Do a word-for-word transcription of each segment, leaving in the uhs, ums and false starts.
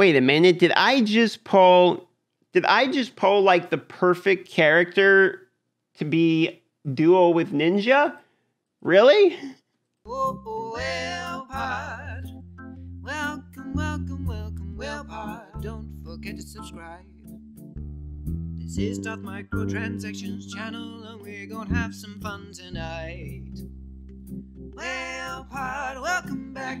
wait a minute, did I just pull, did I just pull like the perfect character to be duo with Ninja? Really? Whoa, well, pod. Welcome, welcome, welcome, well, pod. Don't forget to subscribe. This is Darth Microtransactions channel, and we're gonna have some fun tonight. Well, pod, welcome back.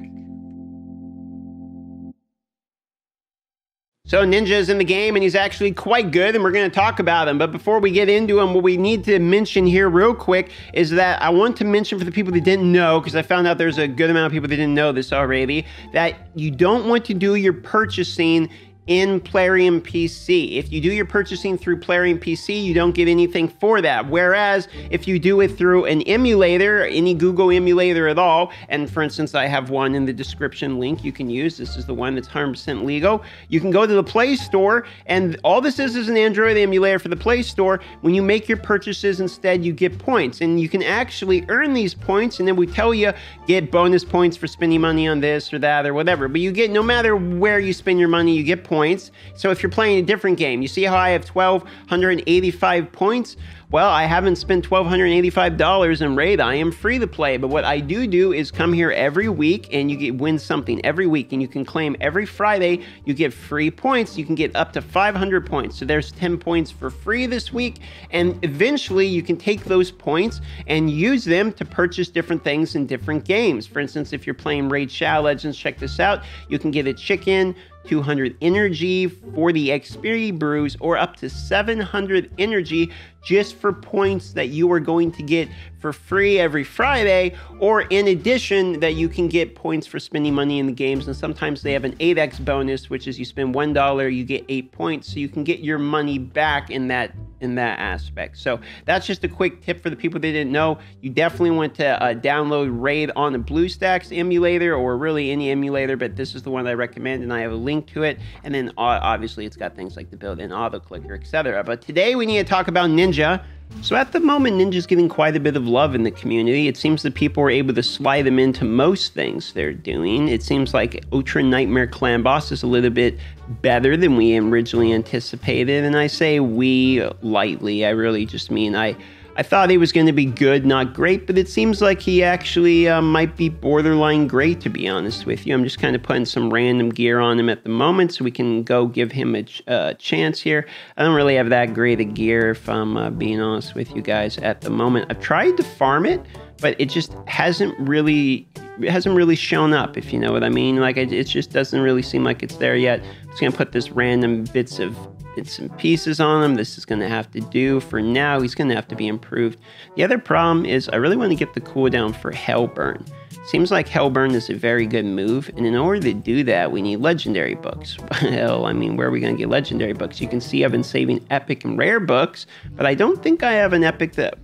So Ninja's in the game, and he's actually quite good, and we're going to talk about him. But before we get into him, what we need to mention here real quick is that I want to mention for the people that didn't know, because I found out there's a good amount of people that didn't know this already, that you don't want to do your purchasing in Plarium P C. If you do your purchasing through Plarium P C, you don't get anything for that. Whereas if you do it through an emulator, any Google emulator at all, and for instance, I have one in the description link you can use. This is the one that's one hundred percent legal. You can go to the Play Store, and all this is is an Android emulator for the Play Store. When you make your purchases, instead you get points, and you can actually earn these points, and then we tell you get bonus points for spending money on this or that or whatever. But you get, no matter where you spend your money, you get points. Points. So if you're playing a different game, you see how I have one thousand two hundred eighty-five points? Well, I haven't spent one thousand two hundred eighty-five dollars in Raid. I am free to play, but what I do do is come here every week, and you get win something every week, and you can claim every Friday. You get free points. You can get up to five hundred points. So there's ten points for free this week, and eventually you can take those points and use them to purchase different things in different games. For instance, if you're playing Raid Shadow Legends, check this out. You can get a chicken, two hundred energy, forty X P brews, or up to seven hundred energy just for points that you are going to get for free every Friday, or in addition that you can get points for spending money in the games, and sometimes they have an eight X bonus, which is you spend one dollar, you get eight points, so you can get your money back in that in that aspect. So that's just a quick tip for the people that didn't know. You definitely want to uh, download Raid on the BlueStacks emulator, or really any emulator, but this is the one I recommend, and I have a link to it, and then uh, obviously it's got things like the built-in auto clicker, et cetera. But today we need to talk about Ninja. So at the moment, Ninja's getting quite a bit of love in the community. It seems that people are able to slide them into most things they're doing. It seems like Ultra Nightmare Clan Boss is a little bit better than we originally anticipated. And I say we lightly. I really just mean I... I thought he was going to be good, not great, but it seems like he actually uh, might be borderline great, to be honest with you. I'm just kind of putting some random gear on him at the moment so we can go give him a ch uh, chance here. I don't really have that great of gear, if I'm uh, being honest with you guys at the moment. I've tried to farm it, but it just hasn't really... It hasn't really shown up, if you know what I mean. Like, it just doesn't really seem like it's there yet. I'm just going to put this random bits of bits and pieces on him. This is going to have to do for now. He's going to have to be improved. The other problem is I really want to get the cooldown for Hellburn. Seems like Hellburn is a very good move, and in order to do that, we need legendary books. Well, I mean, where are we going to get legendary books? You can see I've been saving epic and rare books, but I don't think I have an epic that...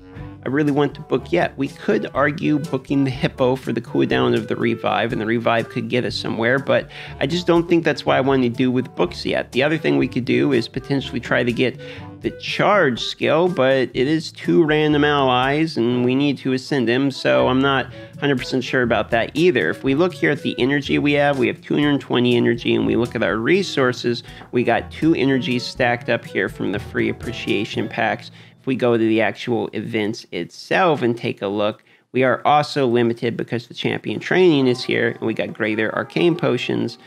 I really want to book yet. We could argue booking the Hippo for the cooldown of the Revive, and the Revive could get us somewhere, but I just don't think that's what I want to do with books yet. The other thing we could do is potentially try to get the Charge skill, but it is two random allies, and we need to ascend him, so I'm not one hundred percent sure about that either. If we look here at the energy we have, we have two hundred twenty energy, and we look at our resources, we got two energies stacked up here from the free appreciation packs. We go to the actual events itself and take a look. We are also limited because the champion training is here, and we got greater arcane potions.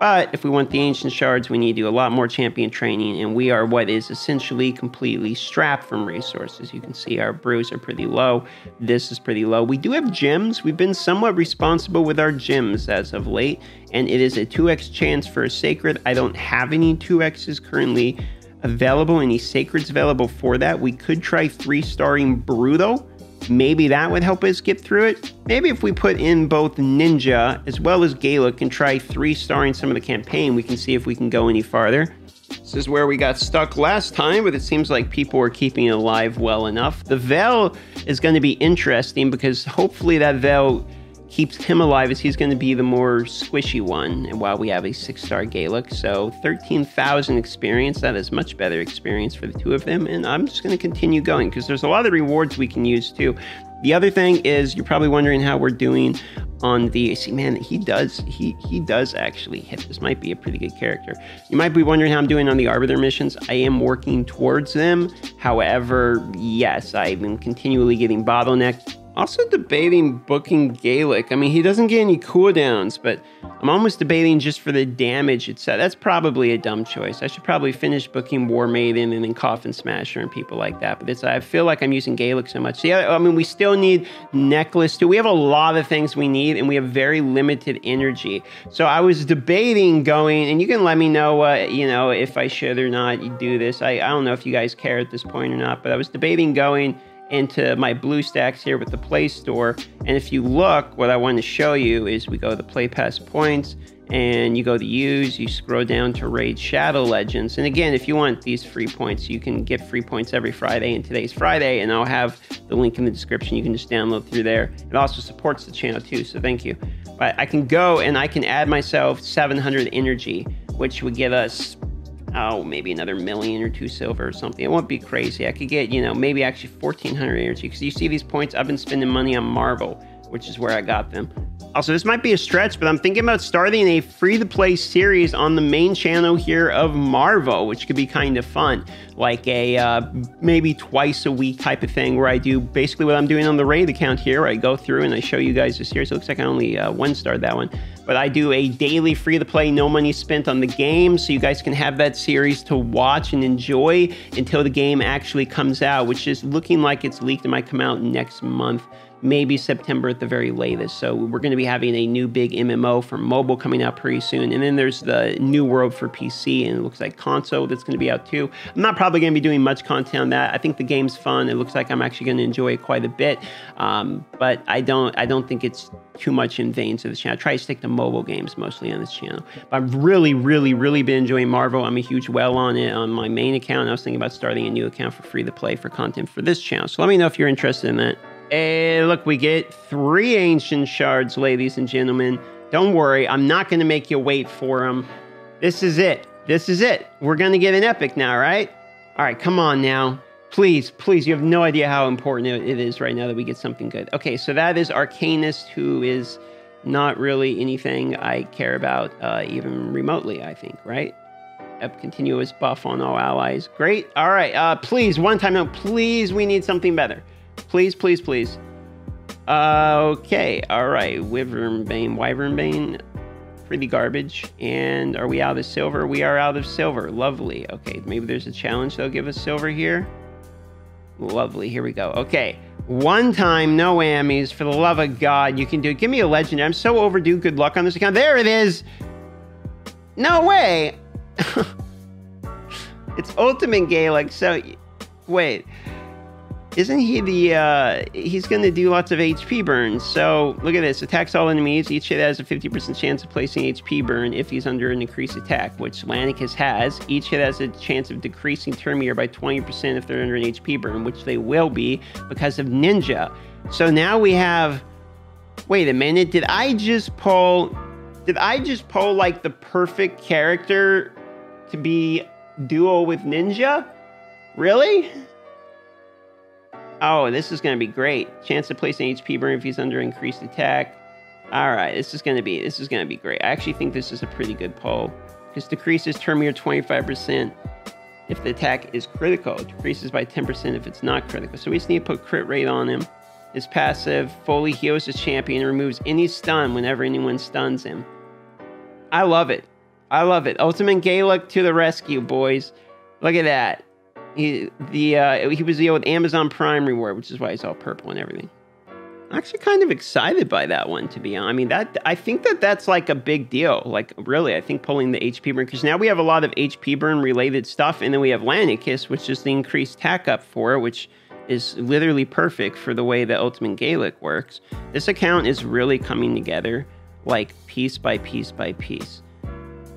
But if we want the ancient shards, we need to do a lot more champion training, and we are what is essentially completely strapped from resources. You can see our brews are pretty low. This is pretty low. We do have gems. We've been somewhat responsible with our gems as of late, and it is a two X chance for a sacred. I don't have any two X's currently available, any sacreds available for that. We could try three-starring Bruto. Maybe that would help us get through it. Maybe if we put in both Ninja as well as Gaelic and try three-starring some of the campaign, we can see if we can go any farther. This is where we got stuck last time, but it seems like people are keeping it alive well enough. The Veil is going to be interesting because hopefully that Veil keeps him alive, as he's going to be the more squishy one. And while we have a six-star Gaelic, so thirteen thousand experience, that is much better experience for the two of them. And I'm just going to continue going because there's a lot of rewards we can use too. The other thing is, you're probably wondering how we're doing on the, see, man, he does, he he does actually hit. This might be a pretty good character. You might be wondering how I'm doing on the Arbiter missions. I am working towards them. However, yes, I've been continually getting bottlenecked. Also debating booking Gaelic. I mean, he doesn't get any cooldowns, but I'm almost debating just for the damage itself. That's probably a dumb choice. I should probably finish booking War Maiden and then Coffin Smasher and people like that. But it's, I feel like I'm using Gaelic so much. Yeah, I mean, we still need necklace too. We have a lot of things we need, and we have very limited energy. So I was debating going, and you can let me know, uh, you know, if I should or not you do this. I, I don't know if you guys care at this point or not, but I was debating going into my BlueStacks here with the Play Store. And if you look, what I want to show you is we go to the Play Pass Points, and you go to Use, you scroll down to Raid Shadow Legends. And again, if you want these free points, you can get free points every Friday, and today's Friday, and I'll have the link in the description. You can just download through there. It also supports the channel too, so thank you. But I can go and I can add myself seven hundred energy, which would give us, oh, maybe another million or two silver or something. It won't be crazy. I could get, you know, maybe actually fourteen hundred energy, because you see these points, I've been spending money on Marvel, which is where I got them. Also, this might be a stretch, but I'm thinking about starting a free-to-play series on the main channel here of Marvel, which could be kind of fun. Like a uh, maybe twice a week type of thing, where I do basically what I'm doing on the Raid account here, where I go through and I show you guys this series. It looks like I only uh, one-starred that one. But I do a daily free-to-play, no money spent on the game, so you guys can have that series to watch and enjoy until the game actually comes out, which is looking like it's leaked and might come out next month. Maybe September at the very latest. So we're going to be having a new big M M O for mobile coming out pretty soon. And then there's the new world for P C, and it looks like console that's going to be out too. I'm not probably going to be doing much content on that. I think the game's fun. It looks like I'm actually going to enjoy it quite a bit. Um, but I don't, I don't think it's too much in vain to this channel. I try to stick to mobile games mostly on this channel. But I've really, really, really been enjoying Marvel. I'm a huge well on it on my main account. I was thinking about starting a new account for free to play for content for this channel. So let me know if you're interested in that. And look, we get three ancient shards, ladies and gentlemen. Don't worry, I'm not going to make you wait for them. This is it. This is it. We're going to get an epic now, right? All right, come on now. Please, please, you have no idea how important it is right now that we get something good. Okay, so that is Arcanist, who is not really anything I care about uh, even remotely, I think, right? Up continuous buff on all allies. Great. All right, uh, please, one time now, please, we need something better. Please, please, please. Uh, okay, all right. Wyvern Bane, Wyvern Bane, pretty garbage. And are we out of silver? We are out of silver. Lovely. Okay, maybe there's a challenge that'll give us silver here. Lovely. Here we go. Okay, one time, no whammies. For the love of God, you can do it. Give me a legend. I'm so overdue. Good luck on this account. There it is. No way. It's Ultimate Gaelic. So, wait. Isn't he the, uh, he's going to do lots of H P burns. So look at this, attacks all enemies. Each hit has a fifty percent chance of placing H P burn if he's under an increased attack, which Lanicus has. Each hit has a chance of decreasing turn meter by twenty percent if they're under an H P burn, which they will be because of Ninja. So now we have, wait a minute, did I just pull, did I just pull like the perfect character to be duo with Ninja? Really? Oh, this is going to be great. Chance to place an H P burn if he's under increased attack. All right, this is going to be this is going to be great. I actually think this is a pretty good pull. Because decreases turn meter twenty-five percent if the attack is critical. It decreases by ten percent if it's not critical. So we just need to put crit rate on him. His passive fully heals his champion and removes any stun whenever anyone stuns him. I love it. I love it. Ultimate Gaelic to the rescue, boys. Look at that. He, the, uh, he was dealing with Amazon Prime reward, which is why he's all purple and everything. I'm actually kind of excited by that one, to be honest. I mean, that I think that that's like a big deal. Like, really, I think pulling the H P burn, because now we have a lot of H P burn related stuff, and then we have Lanicus, which is the increased tack up for, which is literally perfect for the way that Ultimate Gaelic works. This account is really coming together, like, piece by piece by piece.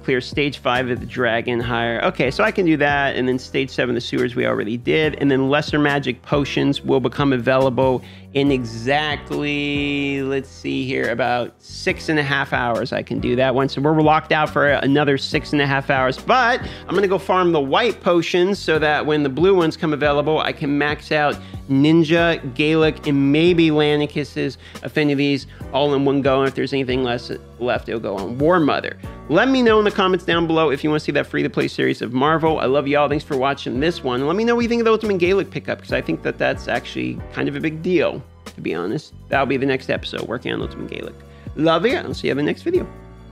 clear stage five of the Dragon Hire. Okay, so I can do that. And then stage seven, the Sewers, we already did. And then lesser magic potions will become available in exactly, let's see here, about six and a half hours. I can do that one. So we're locked out for another six and a half hours. But I'm going to go farm the white potions so that when the blue ones come available, I can max out Ninja, Gaelic, and maybe Lanicus's affinities all in one go. And if there's anything less left, it'll go on War Mother. Let me know in the comments down below if you want to see that free-to-play series of Marvel. I love y'all. Thanks for watching this one. Let me know what you think of the Ultimate Gaelic pickup, because I think that that's actually kind of a big deal, to be honest. That'll be the next episode, working on Ultimate Gaelic. Love you. I'll see you in the next video.